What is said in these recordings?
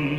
Gröder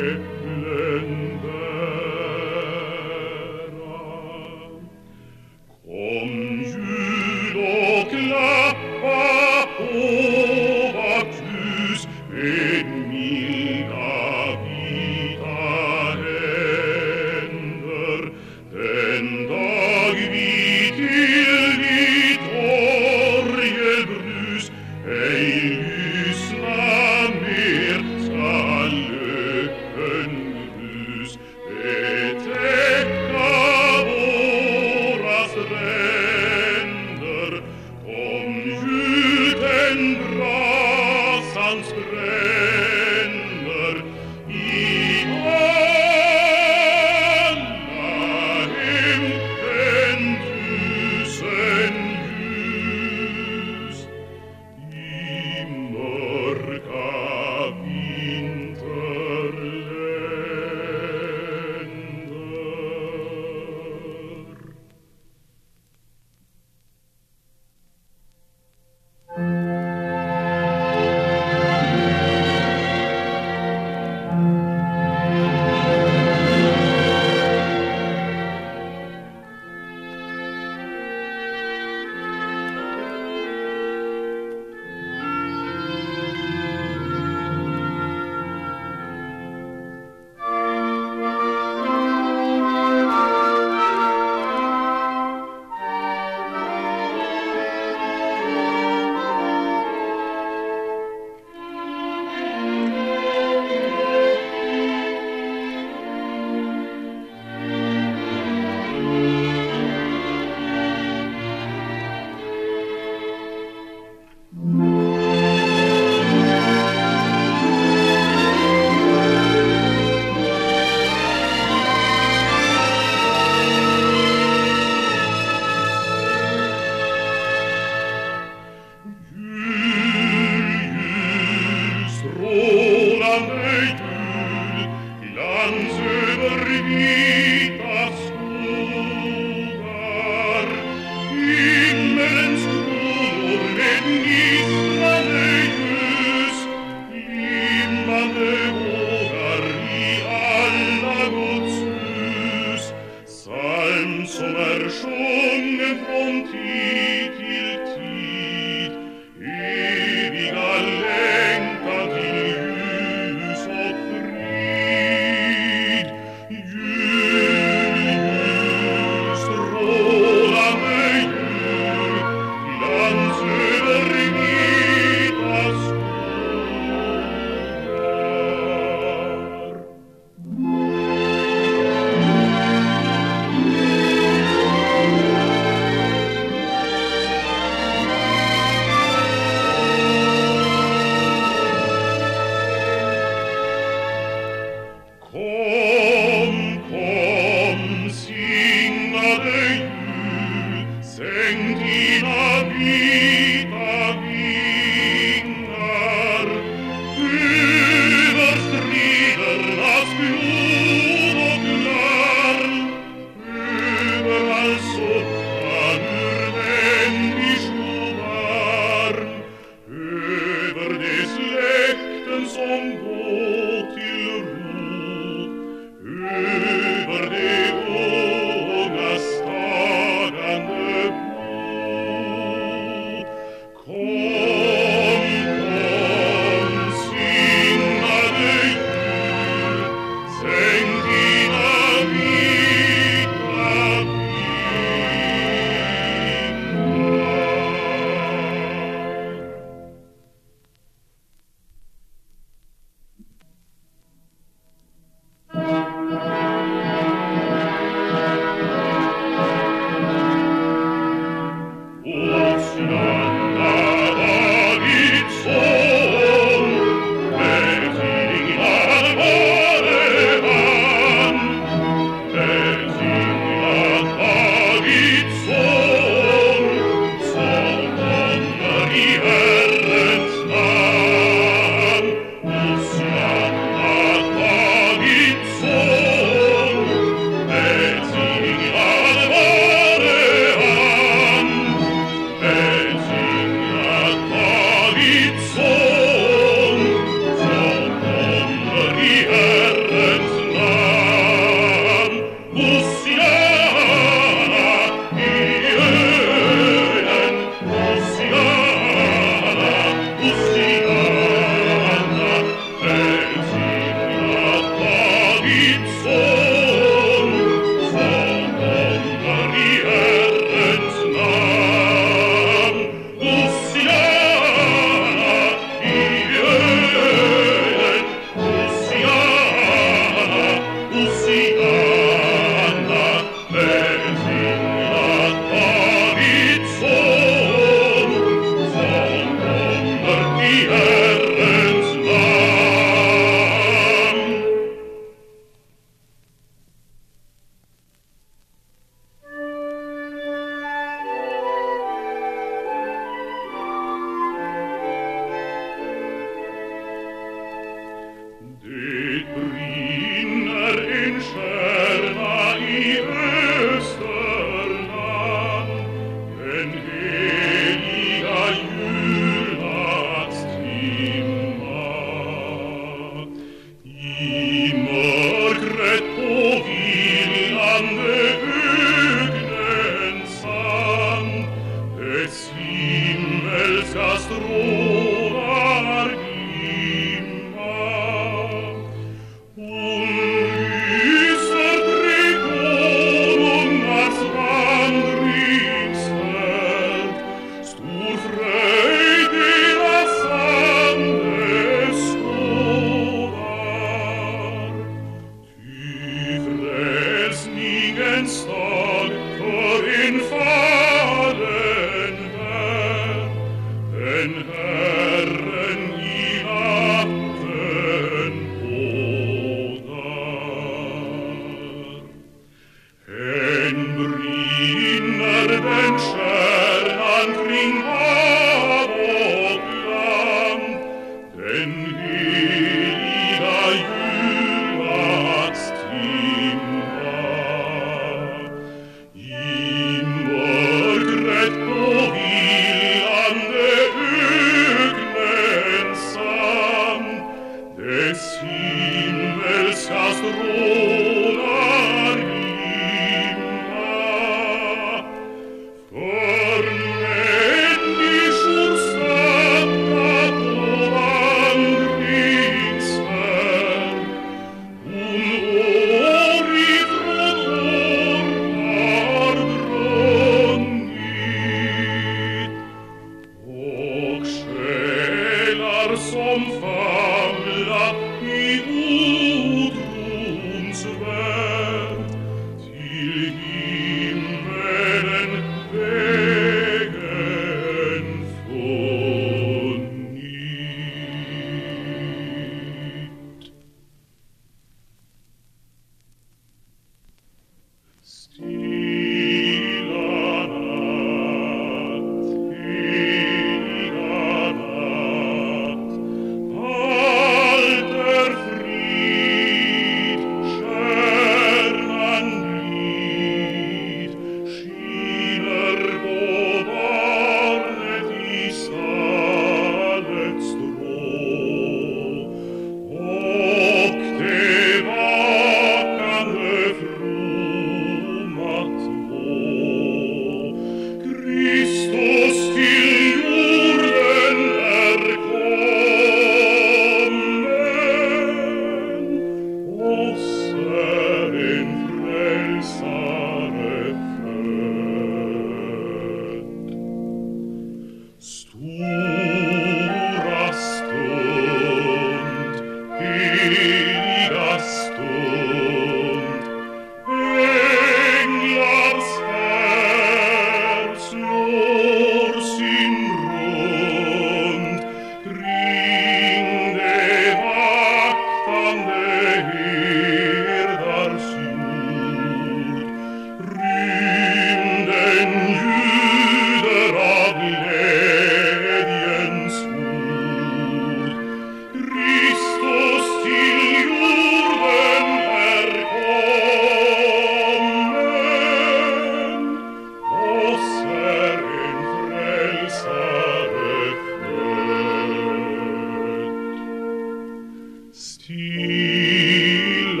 Jünger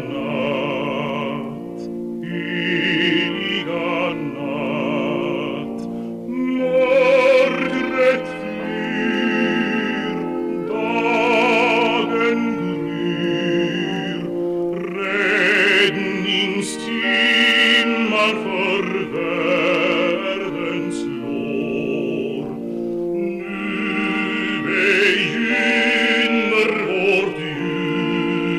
vor dir.